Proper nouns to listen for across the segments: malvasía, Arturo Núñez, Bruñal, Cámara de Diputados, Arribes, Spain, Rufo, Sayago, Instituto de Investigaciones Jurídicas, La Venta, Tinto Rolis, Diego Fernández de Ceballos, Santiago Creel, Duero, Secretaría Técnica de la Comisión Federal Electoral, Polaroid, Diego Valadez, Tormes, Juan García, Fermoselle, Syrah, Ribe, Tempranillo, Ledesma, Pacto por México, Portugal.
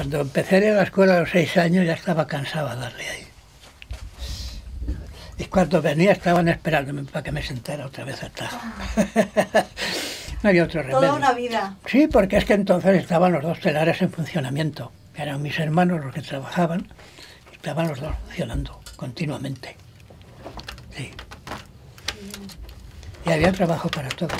Cuando empecé en la escuela a los 6 años ya estaba cansada de darle ahí. Y cuando venía estaban esperándome para que me sentara otra vez al tajo. No había otro remedio. Toda una vida. Sí, porque es que entonces estaban los dos telares en funcionamiento. Eran mis hermanos los que trabajaban, y estaban los dos funcionando continuamente. Sí. Y había trabajo para todos.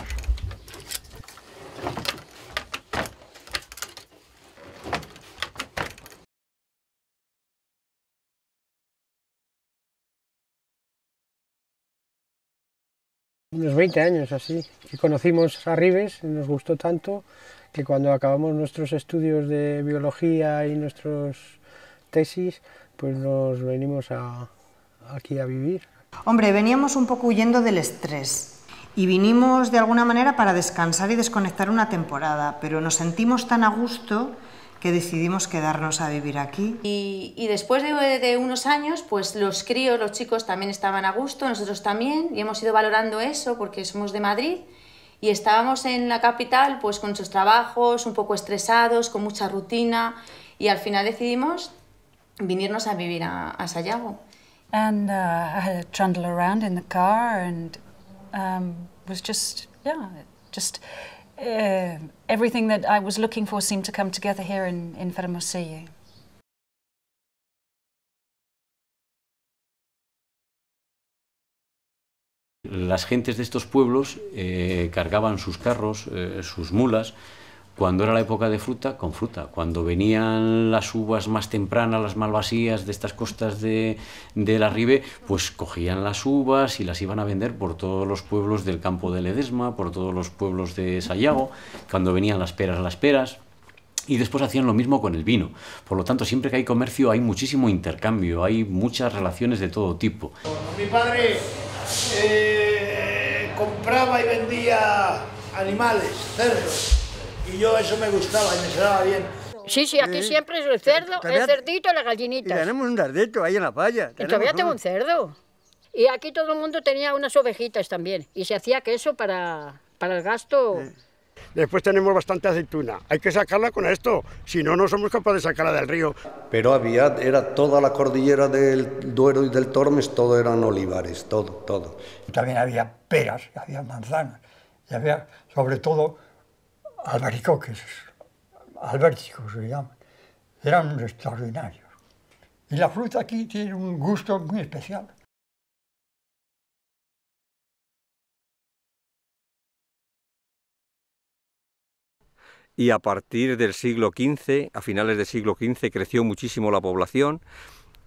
Unos 20 años así, que conocimos Arribes, nos gustó tanto que cuando acabamos nuestros estudios de biología y nuestras tesis, pues nos venimos aquí a vivir. Hombre, veníamos un poco huyendo del estrés y vinimos de alguna manera para descansar y desconectar una temporada, pero nos sentimos tan a gusto que decidimos quedarnos a vivir aquí. Y después de unos años, pues los críos, los chicos también estaban a gusto, nosotros también, y hemos ido valorando eso porque somos de Madrid y estábamos en la capital pues con sus trabajos, un poco estresados, con mucha rutina, y al final decidimos venirnos a vivir a Sayago. And I had to trundle around in the car and was just, yeah, just... everything that I was looking for seemed to come together here in Fermoselle. Las gentes de estos pueblos cargaban sus carros, sus mulas, cuando era la época de fruta, con fruta. Cuando venían las uvas más tempranas, las malvasías de estas costas de la Ribe, pues cogían las uvas y las iban a vender por todos los pueblos del campo de Ledesma, por todos los pueblos de Sayago. Cuando venían las peras. Y después hacían lo mismo con el vino. Por lo tanto, siempre que hay comercio hay muchísimo intercambio, hay muchas relaciones de todo tipo. Mi padre compraba y vendía animales, cerdos. Y yo eso me gustaba y me sonaba bien. Sí, sí, aquí siempre es el cerdo, el cerdito y la gallinita. Y tenemos un cerdito ahí en la palla. Y todavía tengo un cerdo. Y aquí todo el mundo tenía unas ovejitas también. Y se hacía queso para el gasto. Después tenemos bastante aceituna. Hay que sacarla con esto, si no, no somos capaces de sacarla del río. Pero había, era toda la cordillera del Duero y del Tormes, todo eran olivares, todo. También había peras, había manzanas, y había, sobre todo, albaricoques, albérticos se llaman, eran extraordinarios. Y la fruta aquí tiene un gusto muy especial. Y a partir del siglo XV, a finales del siglo XV, creció muchísimo la población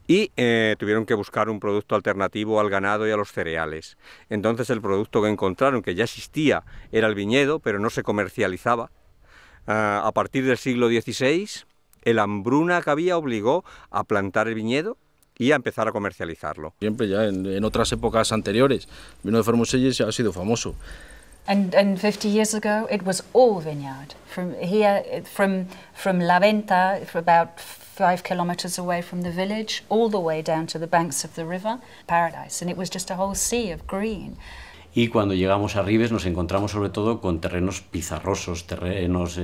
y tuvieron que buscar un producto alternativo al ganado y a los cereales. Entonces el producto que encontraron, que ya existía, era el viñedo, pero no se comercializaba. A partir del siglo XVI, el hambruna que había obligó a plantar el viñedo y a empezar a comercializarlo. Siempre ya en otras épocas anteriores, el vino de Fermoselle ha sido famoso. And 50 years ago it was all vineyard. From here, from La Venta, for about 5 kilometers away from the village, all the way down to the banks of the river, paradise, and it was just a whole sea of green. Y cuando llegamos a Arribes nos encontramos sobre todo con terrenos pizarrosos, terrenos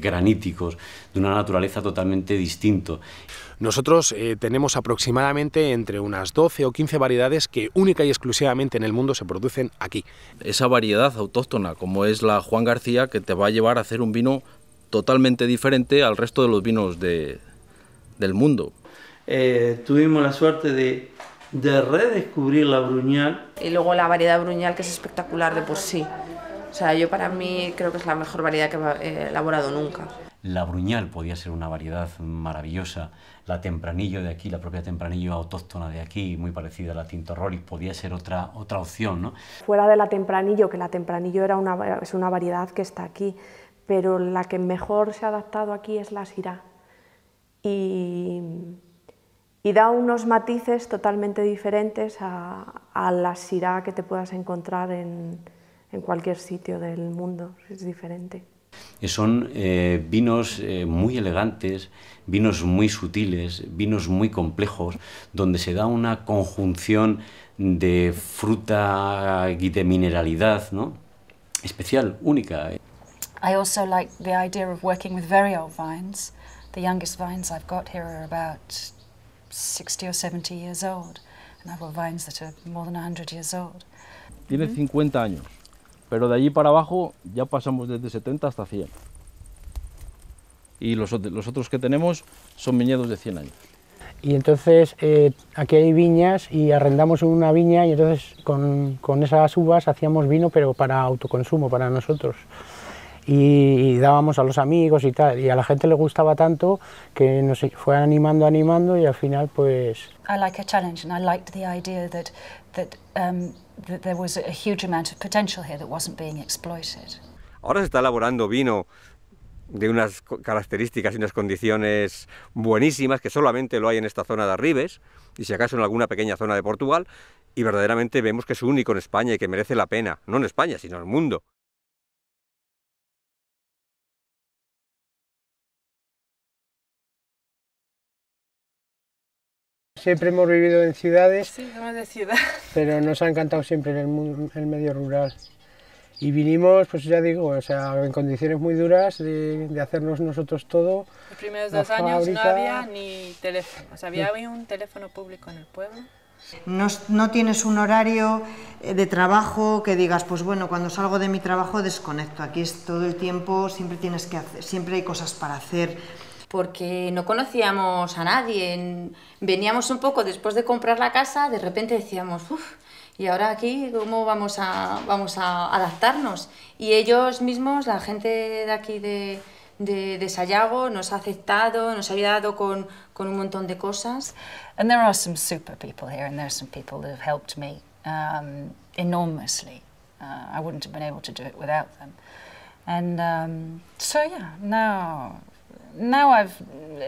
graníticos, de una naturaleza totalmente distinta. Nosotros tenemos aproximadamente entre unas 12 o 15 variedades que única y exclusivamente en el mundo se producen aquí. Esa variedad autóctona, como es la Juan García, que te va a llevar a hacer un vino totalmente diferente al resto de los vinos del mundo. Tuvimos la suerte de redescubrir la Bruñal. Y luego la variedad Bruñal, que es espectacular de por sí. O sea, yo para mí creo que es la mejor variedad que he elaborado nunca. La Bruñal podía ser una variedad maravillosa. La Tempranillo de aquí, la propia Tempranillo autóctona de aquí, muy parecida a la Tinto Rolis, podía ser otra opción, ¿no? Fuera de la Tempranillo, que la Tempranillo es una variedad que está aquí, pero la que mejor se ha adaptado aquí es la Syrah. Y da unos matices totalmente diferentes a la Syrah que te puedas encontrar en cualquier sitio del mundo, es diferente. Son vinos muy elegantes, vinos muy sutiles, vinos muy complejos, donde se da una conjunción de fruta y de mineralidad, ¿no? Especial, única. I also like the idea of working with very old vines. The youngest vines I've got here are about 60 or 70 years old, and I've got vines that are more than 100 years old. Tiene 50 años, pero de allí para abajo ya pasamos desde 70 hasta 100. Y los otros que tenemos son viñedos de 100 años. Y entonces aquí hay viñas y arrendamos una viña y entonces con esas uvas hacíamos vino, pero para autoconsumo, para nosotros. Y dábamos a los amigos y tal, y a la gente le gustaba tanto que nos fue animando y al final pues... I like a challenge and I liked the idea that there was a huge amount of potential here that wasn't being exploited. Ahora se está elaborando vino de unas características y unas condiciones buenísimas que solamente lo hay en esta zona de Arribes y si acaso en alguna pequeña zona de Portugal, y verdaderamente vemos que es único en España y que merece la pena, no en España sino en el mundo. Siempre hemos vivido en ciudades, sí, somos de ciudad, pero nos ha encantado siempre el medio rural. Y vinimos, pues ya digo, o sea, en condiciones muy duras de hacernos nosotros todo. Los primeros 2 años no había ni teléfono, o sea, había un teléfono público en el pueblo. No tienes un horario de trabajo que digas, pues bueno, cuando salgo de mi trabajo desconecto. Aquí es todo el tiempo, siempre tienes que hacer, siempre hay cosas para hacer. Porque no conocíamos a nadie, veníamos un poco después de comprar la casa, de repente decíamos, uff, y ahora aquí cómo vamos a adaptarnos. Y ellos mismos, la gente de aquí de Sayago, nos ha aceptado, nos ha ayudado con un montón de cosas. And there are some super people here, and there are some people that have helped me enormously. I wouldn't have been able to do it without them. And so yeah, now I've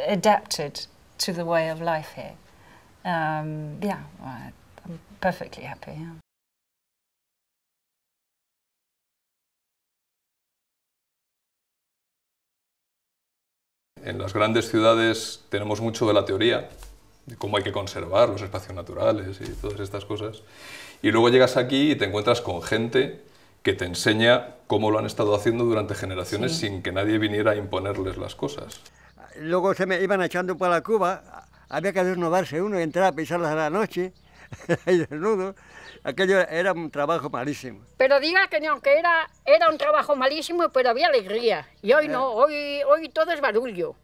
adapted to the way of life here. Yeah, I'm perfectly happy. Yeah. En las grandes ciudades tenemos mucho de la teoría de cómo hay que conservar los espacios naturales y todas estas cosas. Y luego llegas aquí y te encuentras con gente que te enseña cómo lo han estado haciendo durante generaciones, sí, sin que nadie viniera a imponerles las cosas. Luego se me iban echando para la cuba, había que desnudarse uno y entrar a pisarlas a la noche, y desnudo. Aquello era un trabajo malísimo. Pero diga que no, que era un trabajo malísimo, pero había alegría. Y hoy no, hoy todo es barullo.